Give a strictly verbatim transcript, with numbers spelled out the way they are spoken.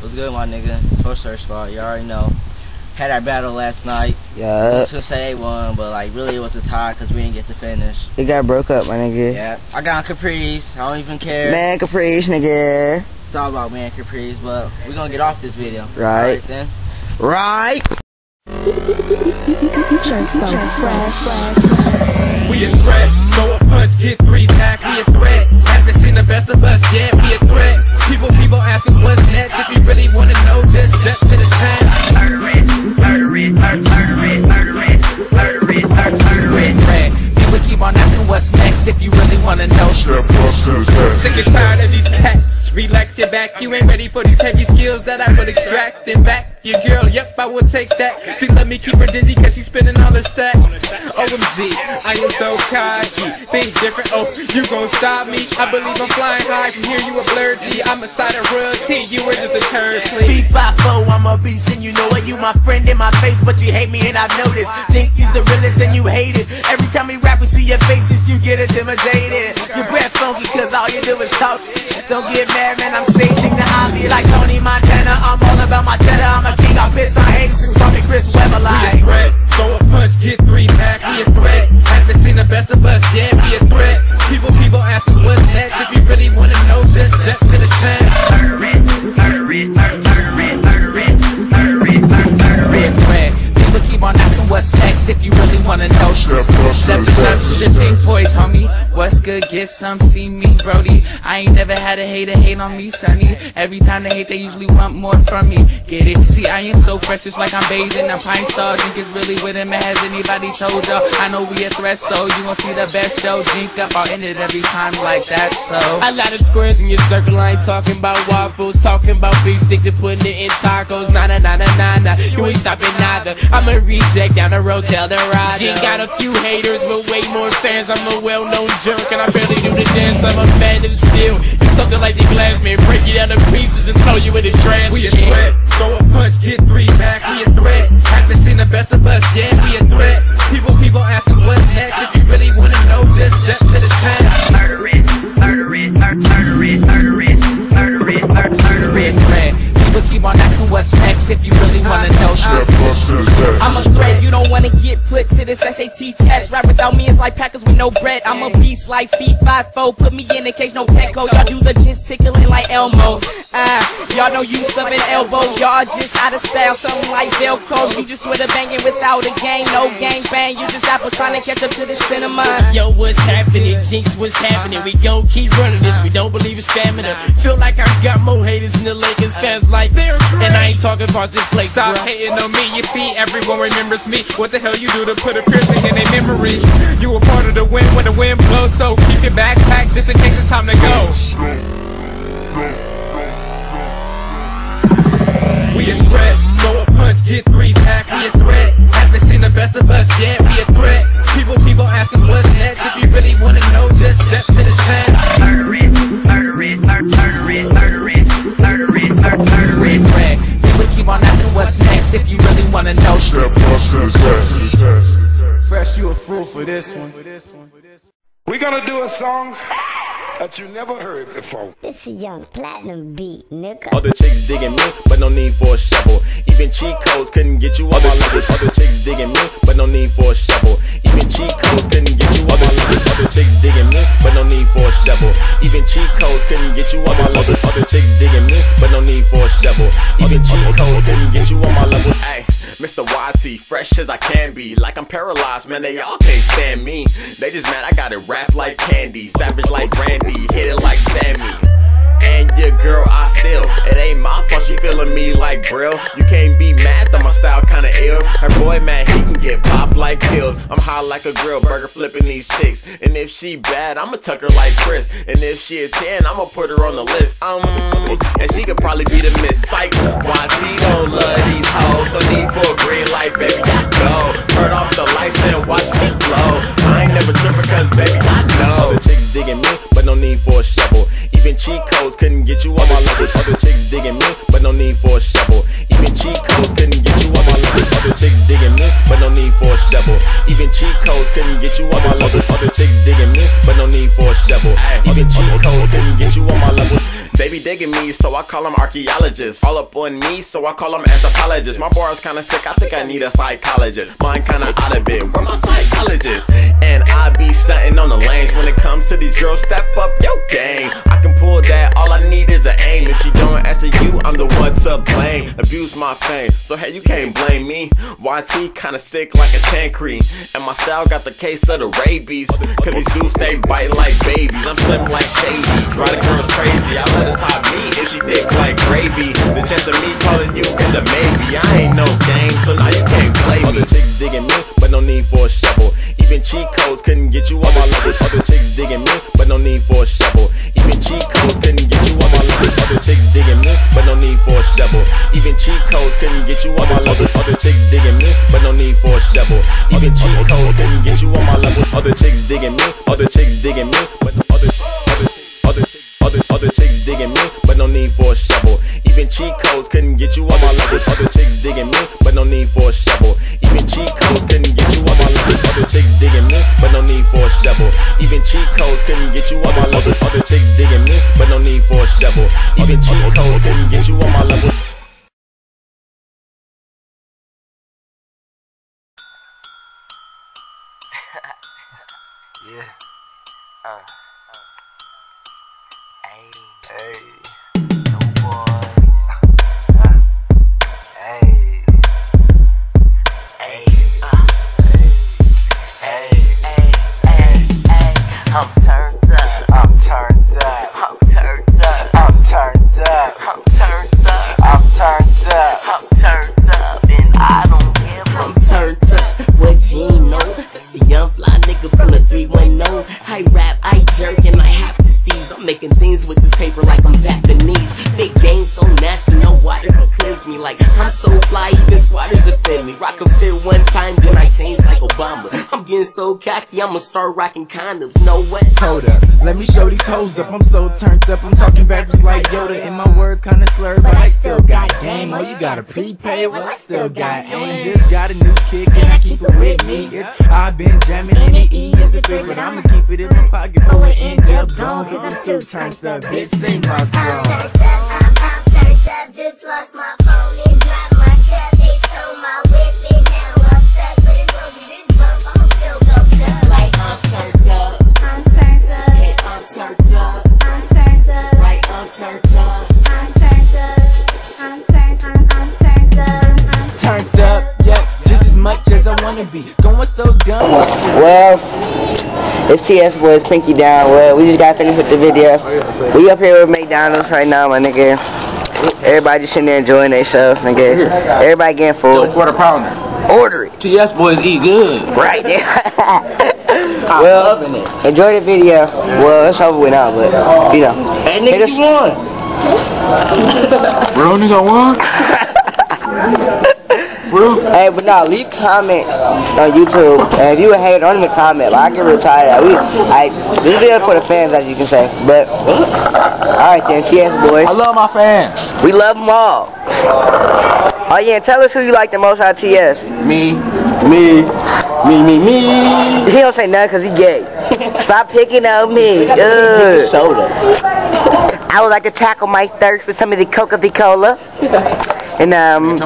What's good, my nigga? Toy Story Squad, you already know. Had our battle last night. Yeah. I was gonna say they won, but like really it was a tie because we didn't get to finish. It got broke up, my nigga. Yeah. I got Caprice. I don't even care. Man, Caprice, nigga. It's all about man, Caprice, but we're gonna get off this video. Right. Right then. Right. Drink so fresh. We a threat. Throw a punch, get three pack. We a threat. Haven't seen the best of us yet. We a threat. People, people asking what's next. If you really wanna know, just step to the time. Murder it, murder it, murder it, murder it, murder it, murder it, murder it. People keep on asking what's next. If you really wanna know, step up to the time. Sick and tired of these cats. Relax your back. You ain't ready for these heavy skills that I would extract. In fact, your girl, yep, I will take that. She let me keep her dizzy cause she's spinning all her stacks. O M G, I am so cocky. Things different, oh, you gon' stop me. I believe I'm flying high. I can hear you a blur G. I'm a side of royalty. You were just a turd, please. B five four, I'm a beast and you know it. You my friend in my face, but you hate me and I've noticed. Think you's the realest and you hate it. Every time we rap, we see your faces, you get intimidated. Your breath funky cause all you do is talk. Don't get mad, man, I'm staging the hobby like Tony Montana. I'm all about my cheddar, I'm a king, I'm pissed on haters who call me Chris Webber. Like, we a threat, throw a punch, get three pack, we a threat. Haven't seen the best of us yet, we a threat. People, people asking what's next. If you really wanna know, just step to the time. Murder it, murder it, murder it, murder it, murder it, murder it, murder it. People keep on asking what's next. If you really wanna know, step to the time. To the big boys, homie. What's good? Get some, see me, Brody. I ain't never had a hater hate on me, Sonny. Every time they hate, they usually want more from me. Get it? See, I am so fresh, it's like I'm bathing. I'm pine stars. Think it's really with him. Has anybody told y'all? I know we a threat, so you gon' see the best show. Think up, I'll end it every time like that, so. A lot of squares in your circle. I ain't talking about waffles, talking about beef stick to putting it in tacos. Nah, nah, nah, nah, nah, nah. You ain't stopping neither. I'm a reject down the road, tell the rider. She got a few haters, but way more fans. I'm a well-known jerk. And I barely do the dance, I'm a man of steel. You something like the glass, man, break you down to pieces and throw you in the trash. We a threat, throw a punch, get three back. We a threat, haven't seen the best of us yet. We a threat, people, people asking what's next. If you really wanna know, just step to the time. Murder it, murder it, murder it, murder it, murder it, murder it, murder it. People keep on asking what's next. If you really wanna know, step up to the test. I'm a threat, you don't wanna get put to this S A T test. Rap without me is like Packers with no bread. I'm a beast like B five four, put me in the cage, no petco. Y'all dudes are just tickling like Elmo. Ah, uh, y'all no use of an elbow. Y'all just out of style, something like Velcro. You just with a banging without a gang, no gang bang. You just apple trying to catch up to the cinema. Yo, what's happening? Jinx, what's happening? We gon' keep running this. We don't believe in stamina. Feel like I've got more haters in the Lakers fans. Like and I ain't talking about this place. Stop hating on me. You see, everyone remembers me. What the hell you do to put a piercing in their memory? You were part of the wind when the wind blows, so keep your backpack just in case it's time to go. We a threat. Throw a punch, get three pack. We a threat. Haven't seen the best of us yet. We a threat. People, people asking what's next. If you really wanna know, just step to the time. Murder it, murder it, murder it, murder it, murder it, murder it. People keep on asking what's next. If you really wanna know, step up to the test. Fresh, you a fool for this one. We're gonna do a song that you never heard before. This a young platinum beat, nigga. Other chicks digging me, but no need for a shovel. Even cheat codes couldn't get you all my levels. Other chicks digging me, but no need for a shovel. Even cheat codes couldn't get you all my levels. Other chicks digging me, but no need for a shovel. Even cheat codes couldn't get you all my levels. Other chicks digging me, but no need for a shovel. Even cheat codes couldn't get you all my levels. Ay, Mister Y T, fresh as I can be. Like I'm paralyzed, man, they all can't stand me. They just mad I got it wrapped like candy. Savage like Randy, hit it like Sammy. And your girl, I still. It ain't my fault she feeling me like Brill. You can't be mad that my style kinda ill. Her boy man, he can get popped like pills. I'm high like a grill, burger flipping these chicks. And if she bad, I'ma tuck her like Chris. And if she a ten, I'ma put her on the list. Um, and she could probably be the Miss Psych. Y C don't love these hoes. No need for a green light, baby, I go. Turn off the lights and watch me glow. I ain't never tripping cause baby, I know. Other chicks digging me, but no need for a shovel. Even cheat codes couldn't get you on my levels. Other chicks digging me, but no need for a shovel. Even cheat codes couldn't get you on my levels. Other chicks digging me, but no need for a shovel. Even cheat codes couldn't get you on my levels. Other chicks digging me, but no need for a shovel. Even cheat codes couldn't get you on my levels. Baby, they digging me, so I call them archaeologists. All up on me, so I call them anthropologists. My bar's kinda sick, I think I need a psychologist. Mine kinda out of it, where my psychologist? And I be stunting on the lanes. When it comes to these girls, step up your game. I can pull that, all I need is an aim. If she don't answer you, I'm the one to blame. Abuse my fame, so hey, you can't blame me. Y T kinda sick like a Tancree, and my style got the case of the rabies, cause these dudes they bite like babies. I'm slim like Shady, drive the girls crazy. I let her top me if she thick like gravy. The chance of me calling you is a maybe. I ain't no game, so now you can't play me. Other chicks digging me, but no need for a shovel. Even cheat codes couldn't get you on my levels. Other chicks digging me, but no need for a shovel. Even cheat codes couldn't get you on my levels. Other chicks digging me, but no need for a shovel. Even cheat codes couldn't get you on my levels. Other chicks digging me, but no need for a shovel. Even cheat codes couldn't get you on my levels. Other chicks digging me, other chicks digging me, but no other other other other other chicks digging me, but no need for a shovel. Even cheat codes couldn't get you on my levels. Other chicks digging me, but no need for a shovel. Even cheat codes couldn't get you on my levels. Other chicks digging me, but no need for a shovel. Even cheat codes couldn't get you on my levels. Other chicks digging me, but no need for a shovel. Even cheat codes couldn't get you on my levels. Yeah. Uh, uh. Hey. Hey. No boys. Uh. Hey. Hey. Uh. Hey. Hey. Hey. Hey. I'm turned up. I'm turned up. I'm turned up. I'm turned up. I'm turned up. I'm turned up. I'm turned up. And I don't care. I'm turned up. What you know? It's a young fly nigga from the three one oh. I rap, I jerk, and I have to steeze. I'm making things with this paper like I'm Japanese. Big game so nasty, no water can cleanse me. Like, I'm so fly, even squatters offend me. Rock a fit one time, then I change like Obama. I'm getting so cocky, I'ma start rocking condoms. Know what? Hold up, let me show these hoes up. I'm so turned up, I'm talking backwards like Yoda. And my words kinda slurred, but I still got game. Oh, you got a prepaid? Well, I still got aim. Just got a new kick, and I keep it with me. It's, I've been jamming in the E is the thing, but I'ma keep it in my pocket for it end up gone. Cause I'm too turned up, bitch, sing my song. I'm turned up, I'm pop turned up, just lost my phone and dropped my cup. They stole my whip and now I'm stuck, but as long as this bump, I'm still gon' up. Like I'm turned up, I'm turned up, hey, I'm turned up, I'm turned up, like I'm turned up, I'm turned up, I'm turned, I'm, I'm turned up, I'm turned up, yeah, just as much as I wanna be, going so dumb. Well. It's T S Boys, Pinky Down. Well, we just got finished with the video. We up here with McDonald's right now, my nigga. Everybody just sitting there enjoying themselves, nigga. Everybody getting food. Quarter pounder. Order it. T S Boys eat good. Right there. Well, enjoy the video. Well, it's over with now, but you know. Hey, nigga, you won. Bro, nigga won. Hey, but no, leave comment on YouTube, and if you a hater, don't even comment. Like, I get really tired of that. We, I, this video for the fans, as you can say. But alright then, T S Boys. I love my fans. We love them all. Oh yeah, and tell us who you like the most out of T S. Me, me, me, me, me. He don't say nothing because he gay. Stop picking on me. Ugh. Soda. I would like to tackle my thirst with some of the Coca-Cola. And um.